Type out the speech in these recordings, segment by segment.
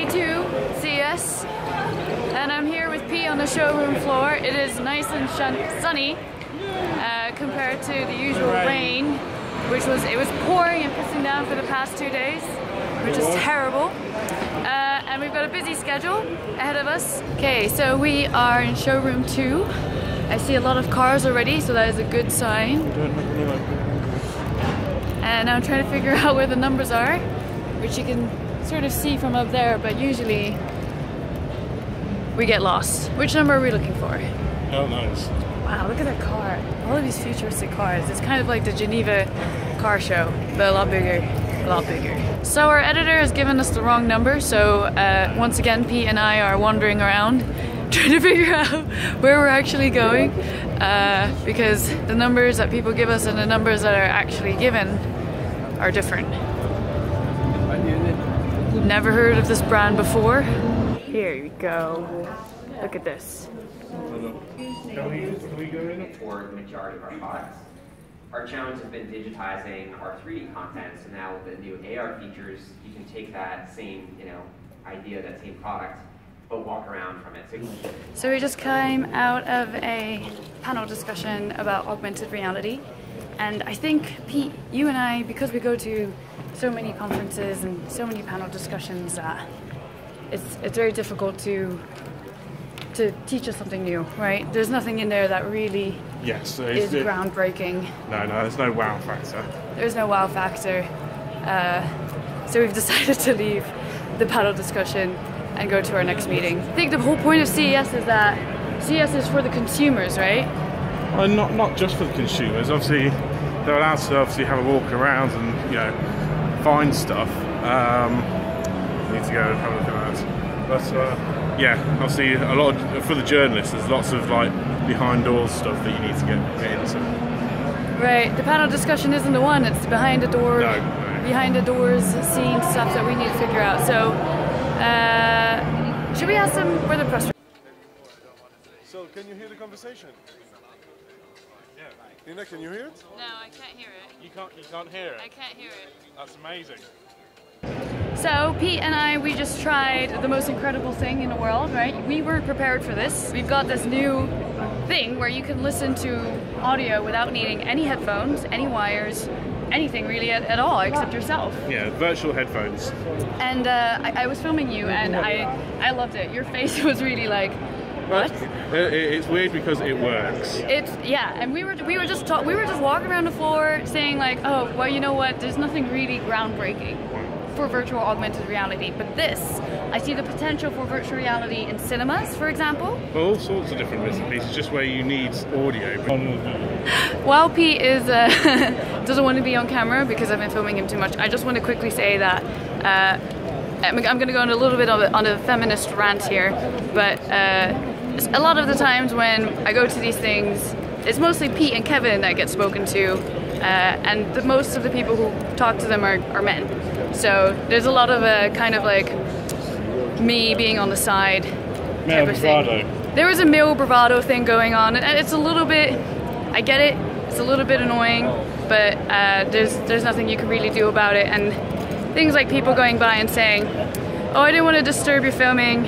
Day 2, CES, and I'm here with Pete on the showroom floor. It is nice and sunny compared to the usual rain, which was, it was pouring and pissing down for the past 2 days, which is terrible. And we've got a busy schedule ahead of us. Okay, so we are in showroom 2. I see a lot of cars already, so that is a good sign. And I'm trying to figure out where the numbers are, which you can sort of see from up there, but usually we get lost. Which number are we looking for? Oh, nice. Wow, look at that car. All of these futuristic cars. It's kind of like the Geneva car show, but a lot bigger. A lot bigger. So our editor has given us the wrong number, so once again Pete and I are wandering around trying to figure out where we're actually going, because the numbers that people give us and the numbers that are actually given are different. Never heard of this brand before. Here you go. Look at this. Our challenge has been digitizing our 3D content, so now with the new AR features, you can take that same, idea, that same product, but walk around from it. So we just came out of a panel discussion about augmented reality, and I think, Pete, you and I, because we go to so many conferences and so many panel discussions, it's very difficult to teach us something new, right? There's nothing in there that really is groundbreaking. No, there's no wow factor. There's no wow factor. So we've decided to leave the panel discussion and go to our next meeting. I think the whole point of CES is that CES is for the consumers, right? Well, not just for the consumers. Obviously, they're allowed to have a walk around and find stuff. I need to go and have a look at that. But yeah, obviously a lot of, for the journalists, there's lots of behind doors stuff that you need to get into. Right, the panel discussion isn't the one, it's the behind the door, behind the doors, seeing stuff that we need to figure out. So should we ask them where the press? So can you hear the conversation? Yeah. Nina, can you hear it? No, I can't hear it. You can't hear it? I can't hear it. That's amazing. So Pete and I, we just tried the most incredible thing in the world, right? We weren't prepared for this. We've got this new thing where you can listen to audio without needing any headphones, any wires, anything really at all except yourself. Yeah, virtual headphones. And I was filming you, and I loved it. Your face was really like, what? It's weird because it works. It's and we were just walking around the floor saying like, oh well, you know what? There's nothing really groundbreaking for virtual augmented reality, but this, I see the potential for virtual reality in cinemas, for example. Well, all sorts of different bits and pieces, just where you need audio. While Pete is, doesn't want to be on camera because I've been filming him too much, I just want to quickly say that I'm going to go on a little bit of on a feminist rant here, but a lot of the times when I go to these things, it's mostly Pete and Kevin that get spoken to, and most of the people who talk to them are men. So there's a lot of a kind of like me being on the side type of thing. There was a male bravado thing going on, and it's a little bit, I get it, it's a little bit annoying, but there's nothing you can really do about it. And things like people going by and saying, oh, I didn't want to disturb your filming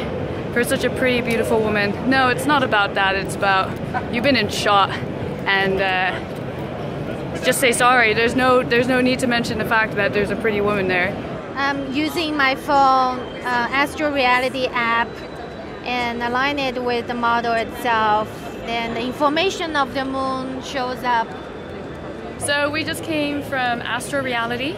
for such a pretty, beautiful woman. No, it's not about that. It's about you've been in shot, and just say sorry. There's no need to mention the fact that there's a pretty woman there. I'm using my phone Astroreality app and align it with the model itself. Then the information of the moon shows up. So we just came from Astroreality,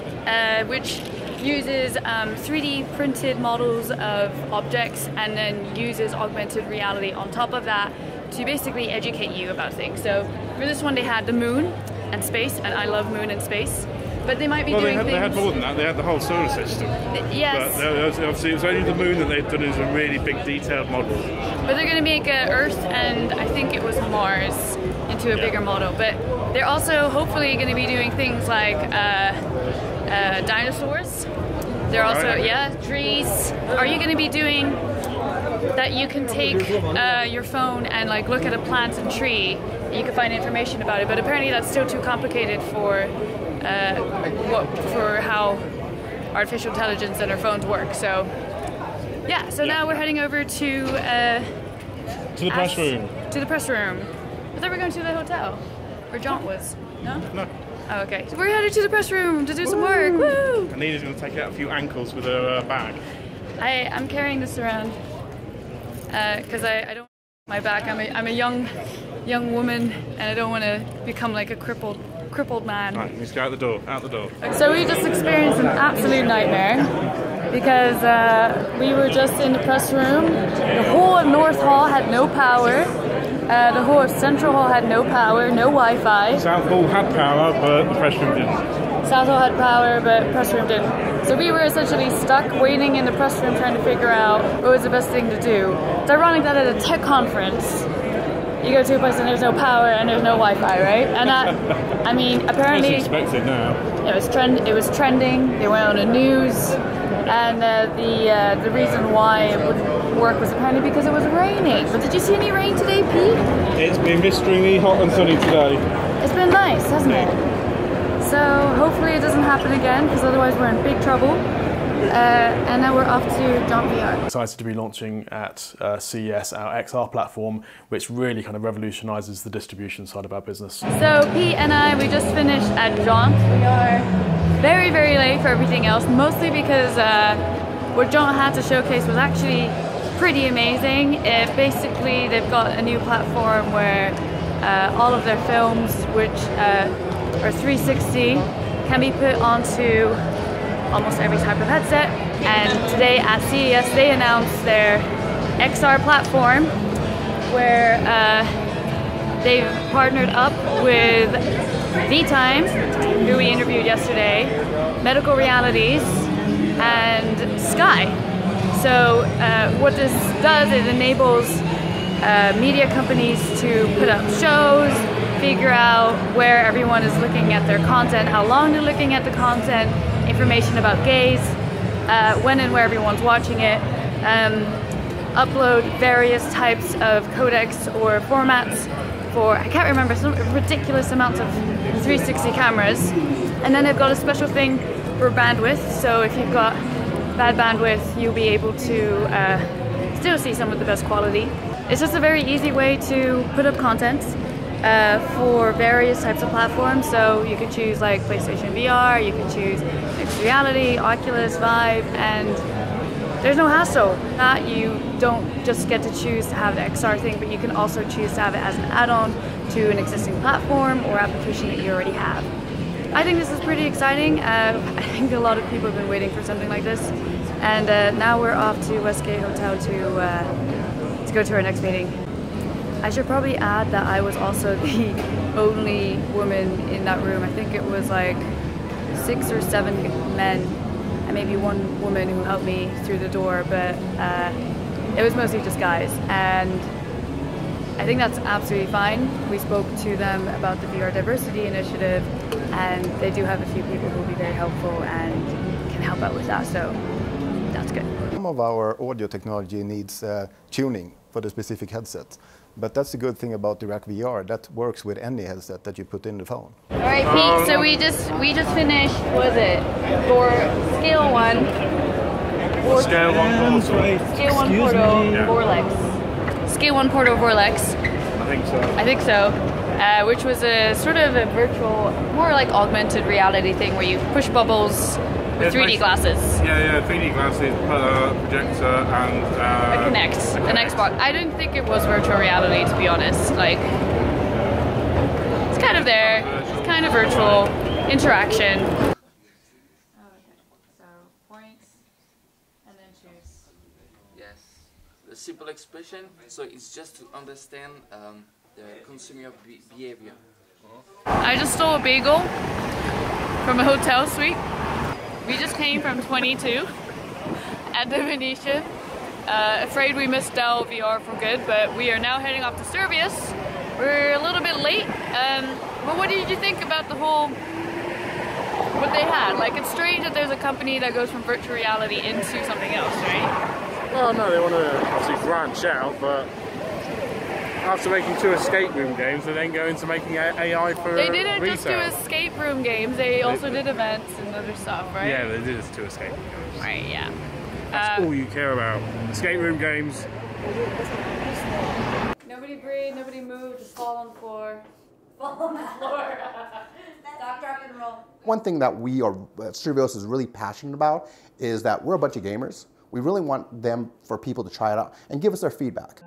which uses 3D printed models of objects and then uses augmented reality on top of that to basically educate you about things. So for this one, they had the moon and space, and I love moon and space, but they might be doing things. They had more than that. They had the whole solar system. Yes. But obviously, it was only the moon that they've done as a really big, detailed model. But they're going to make Earth and I think it was Mars into a bigger model. But they're also hopefully going to be doing things like dinosaurs. They're also trees. Are you going to be doing that? You can take your phone and like look at a plant and tree. You can find information about it, but apparently that's still too complicated for how artificial intelligence and our phones work. So Yeah, so now we're heading over to the press room. To the press room. I thought we were going to the hotel, where Jaunt was. No? No. Oh, okay. So we're headed to the press room to do some work. Woo! And Nina's going to take out a few ankles with her bag. I'm carrying this around because I don't want my back. I'm a young woman, and I don't want to become like a crippled man. Right, let's go out the door. Out the door. So we just experienced an absolute nightmare. Because we were just in the press room. The whole of North Hall had no power. The whole of Central Hall had no power, no Wi-Fi. South Hall had power, but the press room didn't. South Hall had power, but press room didn't. So we were essentially stuck waiting in the press room trying to figure out what was the best thing to do. It's ironic that at a tech conference, you go to a place and there's no power and there's no Wi-Fi, right? And I mean, apparently... It's expected now. It was trending, they went on the news, and the reason why it wouldn't work was apparently because it was raining. But did you see any rain today, Pete? It's been blisteringly hot and sunny today. It's been nice, hasn't it? So hopefully it doesn't happen again, because otherwise we're in big trouble. And now we're off to Jaunt VR. Excited to be launching at CES our XR platform, which really kind of revolutionises the distribution side of our business. So Pete and I, we just finished at Jaunt. We are very, very late for everything else, mostly because what Jaunt had to showcase was actually pretty amazing. Basically, they've got a new platform where all of their films, which are 360, can be put onto almost every type of headset. And today at CES they announced their XR platform, where they've partnered up with VTime, who we interviewed yesterday, Medical Realities, and Sky. So what this does is enables media companies to put up shows, figure out where everyone is looking at their content, how long they're looking at the content, information about gaze, when and where everyone's watching it, upload various types of codecs or formats for, I can't remember, some ridiculous amounts of 360 cameras. And then they've got a special thing for bandwidth, so if you've got bad bandwidth, you'll be able to still see some of the best quality. It's just a very easy way to put up content for various types of platforms, so you can choose like PlayStation VR, you can choose Mixed Reality, Oculus, Vive, and there's no hassle. That you don't just get to choose to have the XR thing, but you can also choose to have it as an add-on to an existing platform or application that you already have. I think this is pretty exciting. I think a lot of people have been waiting for something like this, and now we're off to Westgate Hotel to go to our next meeting. I should probably add that I was also the only woman in that room. I think it was like 6 or 7 men and maybe one woman who helped me through the door, but it was mostly just guys, and I think that's absolutely fine. We spoke to them about the VR Diversity Initiative, and they do have a few people who will be very helpful and can help out with that, so that's good. Some of our audio technology needs tuning for the specific headset. But that's the good thing about the Rack VR, that works with any headset that you put in the phone. All right, Pete, so we just finished, what was it, for Scale 1. Or Scale 1 Portal. Scale 1 Portal Vorlex. Scale 1 Portal Vorlex. I think so. I think so. Which was a sort of a virtual, more like augmented reality thing where you push bubbles with 3D glasses. Yeah, 3D glasses, projector, and a Kinect, an Xbox. I don't think it was virtual reality, to be honest. Like, it's kind of there. It's kind of virtual interaction. Oh, okay. So points, and then choose. Yes, the simple expression. So it's just to understand the consumer behavior. I just stole a bagel from a hotel suite. We just came from 22 at the Venetian. Afraid we missed out VR for good, but we are now heading off to Survios. We're a little bit late, but what did you think about the whole, what they had? Like, it's strange that there's a company that goes from virtual reality into something else, right? Well, no, they want to obviously branch out, but after making 2 escape room games, and then go into making AI for retail. They didn't just do escape room games, they also did events and other stuff, right? Yeah, they did 2 escape room games. Right, yeah. That's all you care about. Escape room games. Nobody breathe, nobody move, just fall on the floor. Fall on the floor. Stop, drop, and roll. One thing that we are, Survios is really passionate about is that we're a bunch of gamers. We really want them, for people to try it out and give us their feedback.